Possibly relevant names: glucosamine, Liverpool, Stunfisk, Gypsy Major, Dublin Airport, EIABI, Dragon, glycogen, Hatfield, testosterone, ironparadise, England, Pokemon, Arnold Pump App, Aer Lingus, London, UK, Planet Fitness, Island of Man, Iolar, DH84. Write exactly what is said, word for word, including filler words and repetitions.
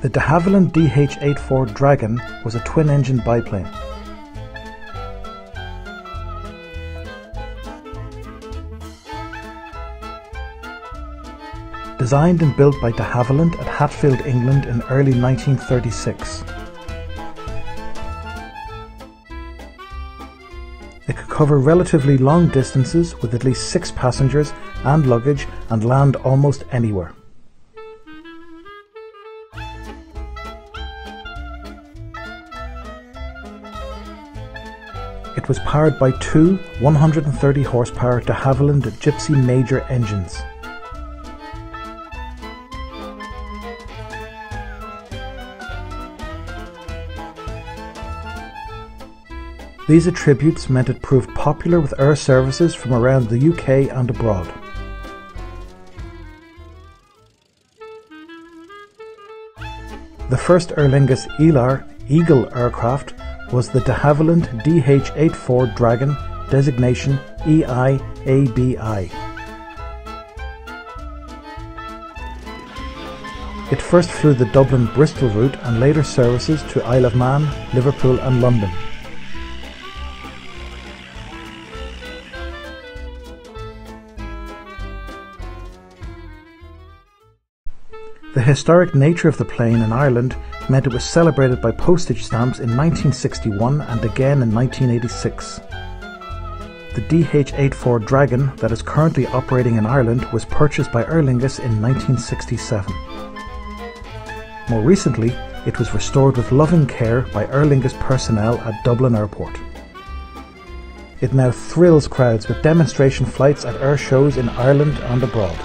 The de Havilland D H eighty-four Dragon was a twin-engine biplane. Designed and built by de Havilland at Hatfield, England in early nineteen thirty-six. It could cover relatively long distances with at least six passengers and luggage and land almost anywhere. It was powered by two one hundred thirty horsepower de Havilland Gypsy Major engines. These attributes meant it proved popular with air services from around the U K and abroad. The first Aer Lingus Iolar Eagle aircraft was the de Havilland D H eighty-four Dragon, designation E I A B I. It first flew the Dublin-Bristol route and later services to Isle of Man, Liverpool and London. The historic nature of the plane in Ireland meant it was celebrated by postage stamps in nineteen sixty-one and again in nineteen eighty-six. The D H eighty-four Dragon that is currently operating in Ireland was purchased by Aer Lingus in nineteen sixty-seven. More recently, it was restored with loving care by Aer Lingus personnel at Dublin Airport. It now thrills crowds with demonstration flights at air shows in Ireland and abroad.